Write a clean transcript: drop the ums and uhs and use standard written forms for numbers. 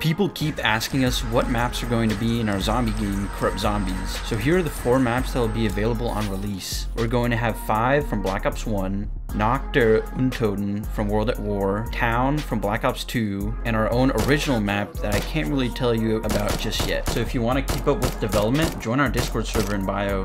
People keep asking us what maps are going to be in our zombie game, Korrupt Zombies. So here are the 4 maps that will be available on release. We're going to have 5 from Black Ops 1, Nacht der Untoten from World at War, Town from Black Ops 2, and our own original map that I can't really tell you about just yet. So if you want to keep up with development, join our Discord server in bio.